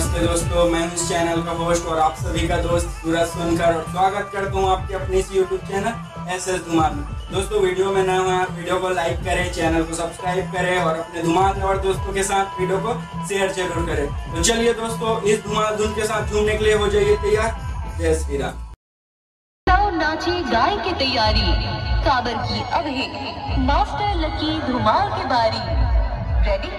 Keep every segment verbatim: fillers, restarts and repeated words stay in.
नमस्ते दोस्तों, मैं हूं इस चैनल का होस्ट और आप सभी का दोस्त सूरज सोनकर और स्वागत करता हूं आपके अपने इस YouTube channel S S Dhumal में। दोस्तों, वीडियो में नए हुए हैं वीडियो को लाइक करें, चैनल को सब्सक्राइब करें और अपने धुमाल और दोस्तों के साथ वीडियो को शेयर जरूर करें। तो चलिए दोस्तों, इस धुमाल धुन के साथ झूमने के लिए हो जाइए तैयार। जय श्री राम। नाची गाय की तैयारी, काबर की अवही, मास्टर लकी धुमाल की बारी। रेडी?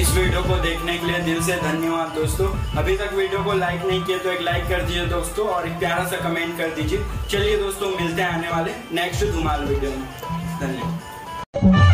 इस वीडियो को देखने के लिए दिल से धन्यवाद दोस्तों। अभी तक वीडियो को लाइक नहीं किया तो एक लाइक कर दीजिए दोस्तों और एक प्यारा सा कमेंट कर दीजिए। चलिए दोस्तों, मिलते हैं आने वाले नेक्स्ट धमाल वीडियो में। धन्यवाद।